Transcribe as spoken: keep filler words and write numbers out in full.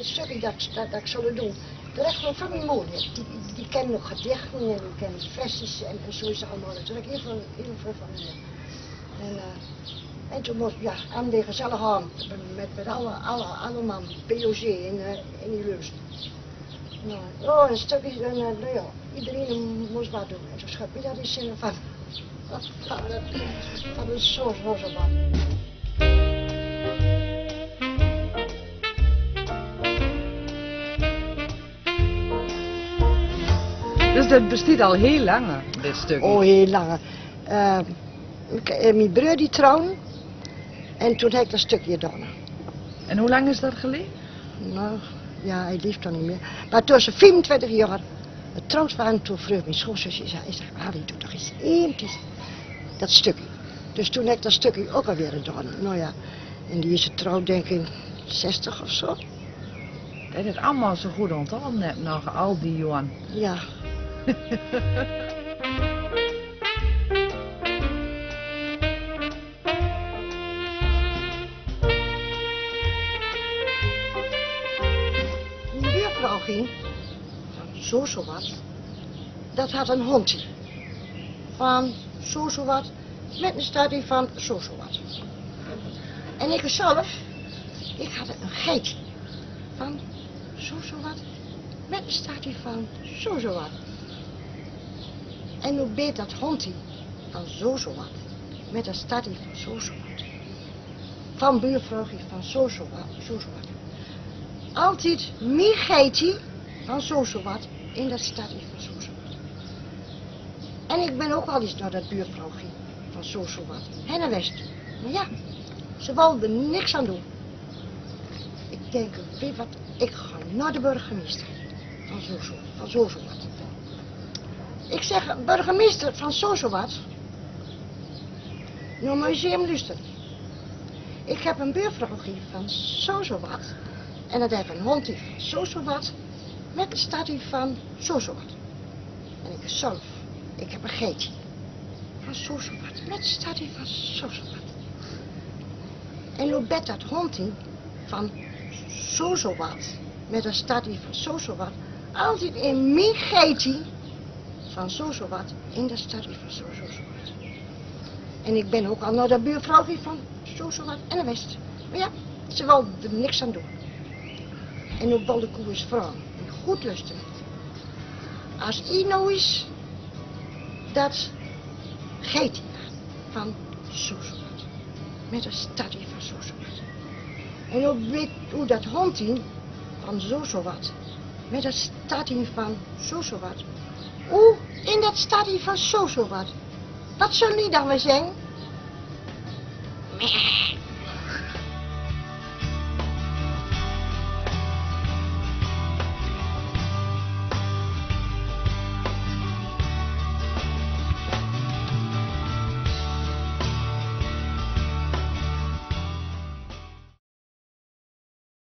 Sorry dat dat, dat ik zo doe. Dat is gewoon van mijn moeder. Die, die kent nog gedichten en die kent flesjes en, en zo is het allemaal. Dat ik heel veel, heel veel van hier. En, uh, en toen moest ik ja, aan de gezellige hand met, met alle, alle, allemaal P O C in, uh, in die lust. Nou, oh, een stukje, en, uh, ja, iedereen moest wat doen. En zo schep je dat in zinnen van, van, van een soort rozeman. Dus dat bestaat al heel lang, dit stuk? Oh, heel lang. Uh, mijn broer die trouwde en toen heb ik dat stukje gedaan. En hoe lang is dat geleden? Nou, ja, hij leeft dan niet meer. Maar tussen vierentwintig jaar, het trouwens waren toen vroeg mijn schoonzusje zei, ik zeg, Harry, doe toch eens eventjes dat stukje. Dus toen heb ik dat stukje ook alweer gedaan. Nou ja, en die is getrouwd denk ik zestig of zo. En het allemaal zo goed onthouden net nog, al die Johan. Ja. Mijn buurvrouw ging, zo zo wat, dat had een hondje van zo zo wat, met een stadie van zo zo wat. En ik zelf, ik had een geitje van zo zo wat, met een stadie van zo zo wat. En hoe beet dat hondje van zo zo wat, met een stadie van zo zo wat. Van buurvrouwtje van zo zo wat, zo zo wat. Altijd meer geitje van zo zo wat in dat stadie van zo zo wat. En ik ben ook al eens naar dat buurvrouwtje van zo zo wat, Henne West. Maar ja, ze wilde niks aan doen. Ik denk, weet wat, ik ga naar de burgemeester van zo zo, van zo zo wat. Ik zeg, burgemeester van zo zo wat, nou moet je hem luisteren. Ik heb een buurvrouwtje van zo zo wat en dat heeft een hondje van zo zo wat met een stadie van zo zo wat. En ik zelf, ik heb een geitje van zo zo wat met een stadie van zo zo wat. En hoe bet dat hondje van zo zo wat met een stadie van zo zo wat altijd in mijn geitje van zo zo wat in de stad van zo zo zo wat. En ik ben ook al naar de buurvrouw van zo zo wat en de West. Maar ja, ze wilde er niks aan doen. En ook wilde koe is vrouw. En goed luisteren. Als ie nou is, dat geet van zo zo wat. Met een stad van zo zo wat. En ook weet hoe dat hondje van zo zo wat. Met een stad van zo zo wat. Oeh, in dat stadie van zo zo wat. Wat zullen die dan weer zeggen? Meh.